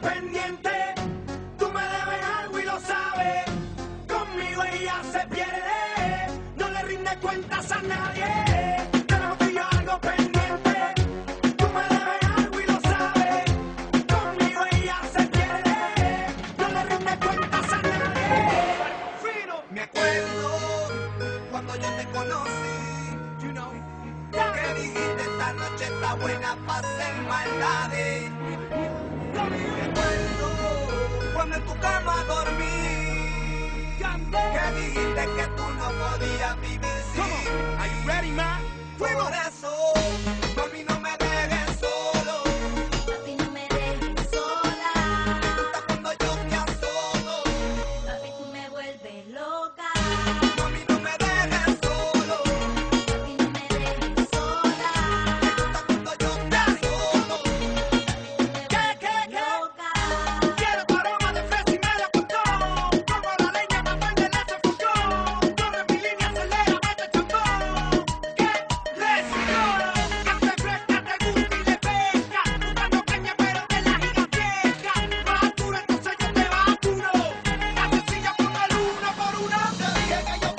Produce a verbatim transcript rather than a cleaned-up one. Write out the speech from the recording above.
pendiente. Tú me debes algo y lo sabes. Conmigo ella se pierde. No le rinde cuentas a nadie. Está buena para hacer maldades. Recuerdo cuando en tu cama dormí, que dijiste que tú no podías vivir sin mí. Por eso, mami, no me dejes solo. Papi, no me dejes sola. Me gusta cuando yo te asolo. Papi, tú me vuelves loca. Mami, no me dejes solo. Llega yo.